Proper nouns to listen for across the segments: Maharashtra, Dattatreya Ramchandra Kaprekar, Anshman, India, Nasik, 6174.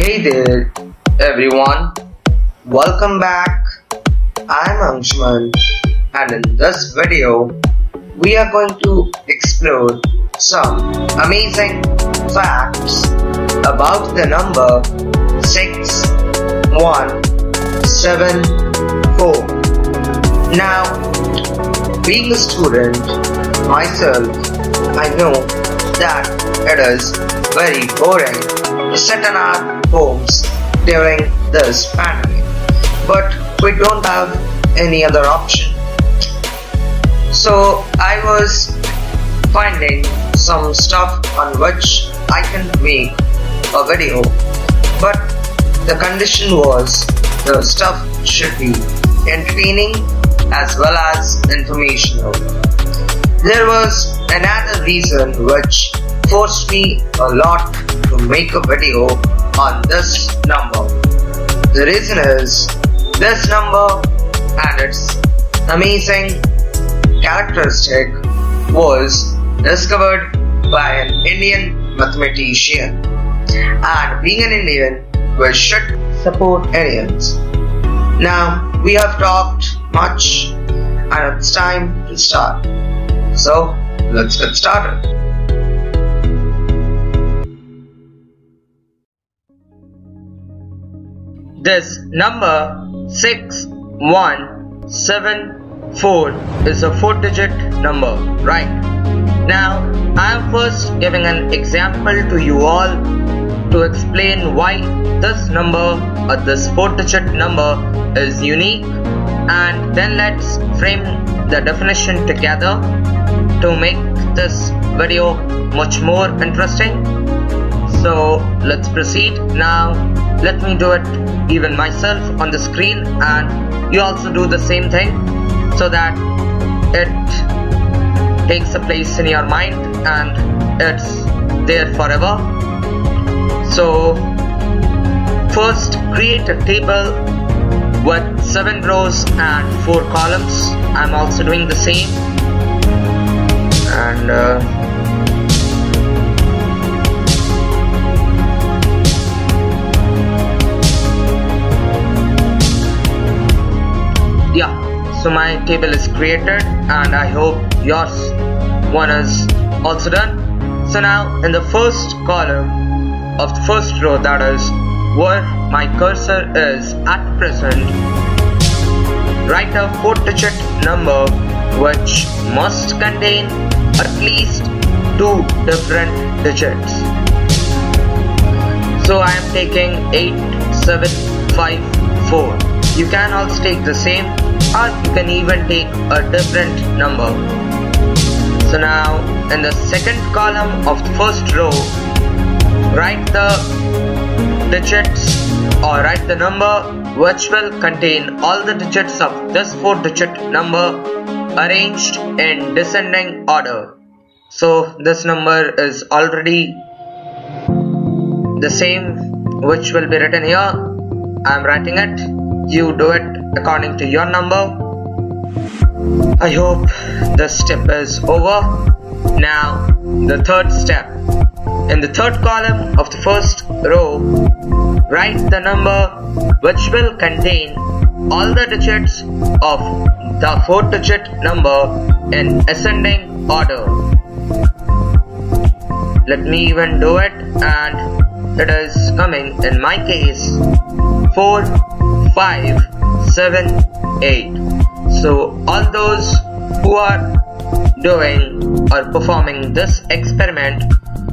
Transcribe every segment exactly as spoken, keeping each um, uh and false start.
Hey there everyone, welcome back. I'm Anshman, and in this video we are going to explore some amazing facts about the number six one seven four. Now, being a student myself, I know that it is very boring to sit in our homes during this pandemic, but we don't have any other option. So I was finding some stuff on which I can make a video, but the condition was the stuff should be entertaining as well as informational. There was another reason which forced me a lot to make a video on this number. The reason is this number and its amazing characteristic was discovered by an Indian mathematician, and being an Indian, we should support Indians. Now we have talked much and it's time to start. So let's get started. This number six one seven four is a four digit number, right? Now I am first giving an example to you all to explain why this number or this four digit number is unique, and then let's frame the definition together to make this video much more interesting. So let's proceed. Now let me do it even myself on the screen, and you also do the same thing so that it takes a place in your mind and it's there forever. So first, create a table with seven rows and four columns. I'm also doing the same. And uh, yeah, so my table is created, and I hope yours one is also done. So now in the first column of the first row, that is where my cursor is at present, write a four digit number which must contain at least two different digits. So I am taking eight seven five four. You can also take the same, or you can even take a different number. So now in the second column of the first row, write the digits or write the number which will contain all the digits of this four digit number arranged in descending order. So this number is already the same which will be written here. I am writing it. You do it according to your number. I hope this step is over. Now the third step. In the third column of the first row, write the number which will contain all the digits of the four digit number in ascending order. Let me even do it, and it is coming in my case four, five, seven, eight. So all those who are doing or performing this experiment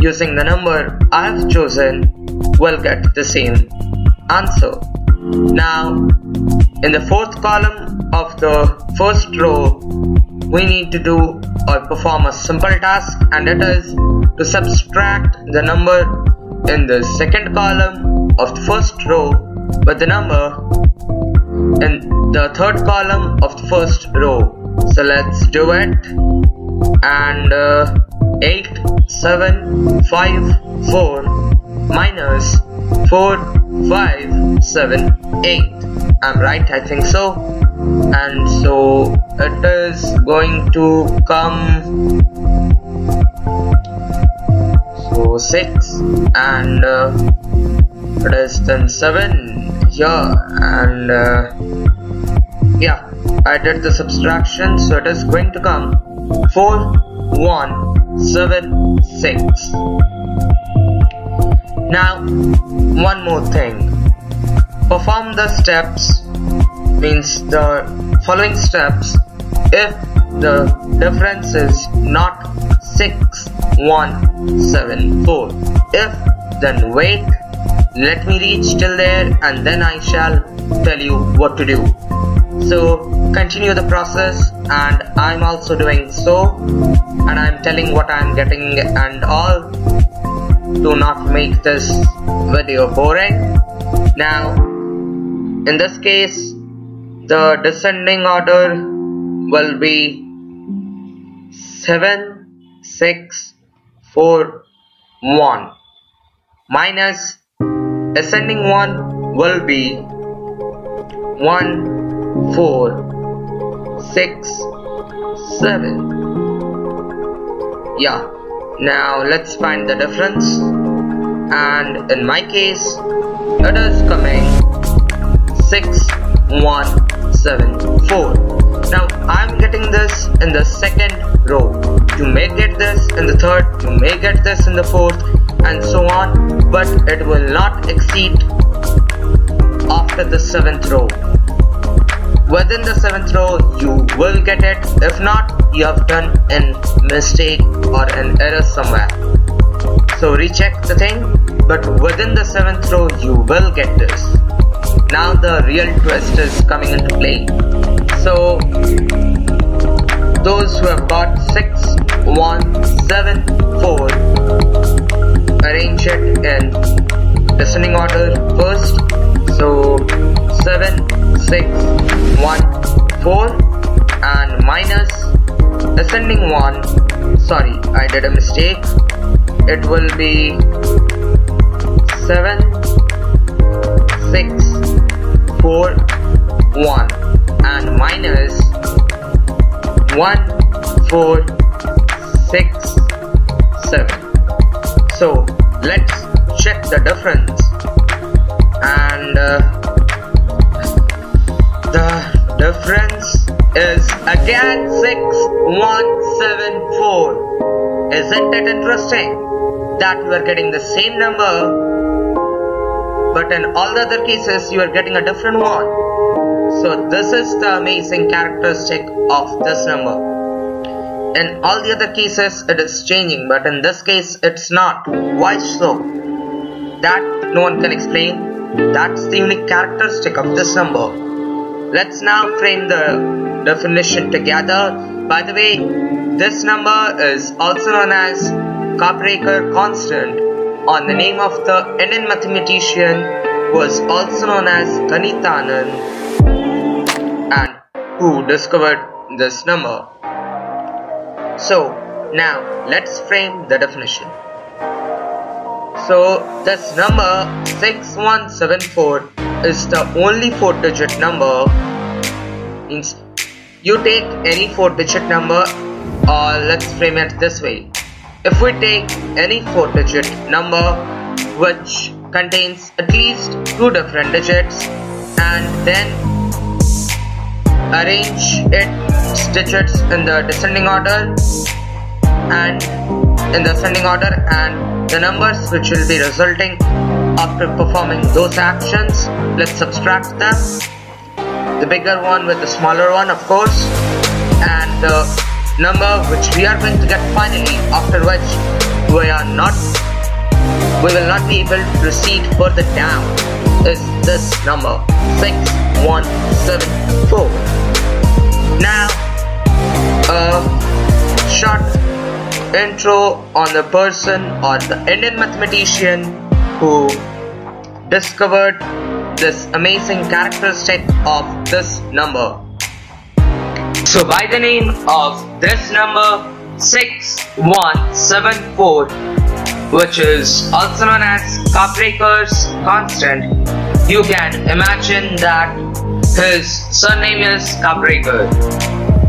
using the number I have chosen will get the same answer. Now in the fourth column of the first row, we need to do or perform a simple task, and it is to subtract the number in the second column of the first row with the number in the third column of the first row. So let's do it. And uh, eight seven five four minus four five seven eight. I'm right, I think so. And so it is going to come so six, and uh, it is then seven. Yeah, and uh, yeah, I did the subtraction, so it is going to come four one seven six. Now one more thing, perform the steps, means the following steps, if the difference is not six one seven four. If then wait, let me reach till there and then I shall tell you what to do. So continue the process, and I'm also doing so, and I'm telling what I'm getting and all. Do not make this video boring. Now in this case the descending order will be seven six four one, minus ascending one will be one four six seven. Yeah, now let's find the difference, and in my case it is coming six one seven four. Now I'm getting this in the second row. You may get this in the third, you may get this in the fourth, and so on, but it will not exceed after the seventh row. Within the seventh row you will get it. If not, you have done a mistake or an error somewhere, so recheck the thing, but within the seventh row you will get this. Now the real twist is coming into play. So those who have got six one seven four, arrange it in descending order first. So seven six one four, and minus ascending one, sorry, I did a mistake, it will be seven six four one, and minus one four six seven. So let's check the difference, and uh, the difference is again six one seven four. Isn't it interesting that you are getting the same number, but in all the other cases you are getting a different one? So this is the amazing characteristic of this number. In all the other cases it is changing, but in this case it's not. Why so? That no one can explain. That's the unique characteristic of this number. Let's now frame the definition together. By the way, this number is also known as Kaprekar constant, or the name of the Indian mathematician who was also known as Ghatanand, and who discovered this number. So now let's frame the definition. So this number six one seven four is the only four digit number. Means you take any four digit number, or let's frame it this way. If we take any four digit number which contains at least two different digits and then arrange it digits in the descending order and in the ascending order, and the numbers which will be resulting after performing those actions, let's subtract them, the bigger one with the smaller one of course, and the number which we are going to get finally, after which we are not we will not be able to proceed further down, is this number six one seven four. Now a short intro on the person or the Indian mathematician who discovered this amazing characteristic of this number. So by the name of this number six one seven four, which is also known as Kaprekar's constant, you can imagine that his surname is Kaprekar,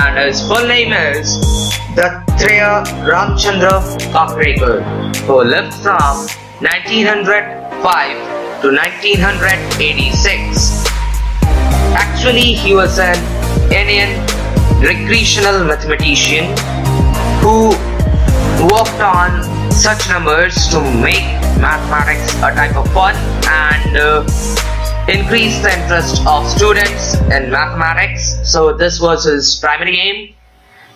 and his full name is Dattatreya Ramchandra Kaprekar, who lived from nineteen oh five to nineteen eighty-six. Actually, he was an Indian recreational mathematician who worked on such numbers to make mathematics a type of fun and uh, increase the interest of students in mathematics. So this was his primary aim,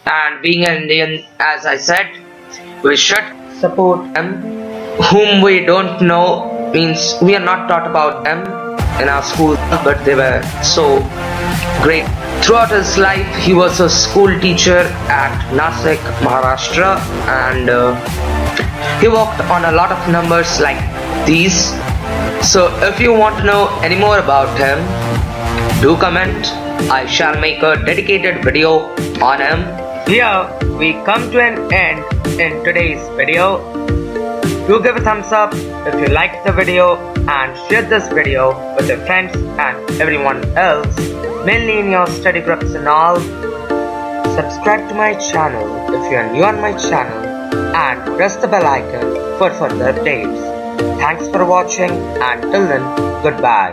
and being an Indian, as I said, we should support them. Whom we don't know means we are not taught about them in our school, but they were so great. Throughout his life, he was a school teacher at Nasik, Maharashtra, and uh, he worked on a lot of numbers like these. So if you want to know any more about him, do comment. I shall make a dedicated video on him. Here we come to an end in today's video. Do give a thumbs up if you liked the video and share this video with your friends and everyone else, mainly in your study groups and all. Subscribe to my channel if you are new on my channel and press the bell icon for further updates. Thanks for watching, and till then, goodbye.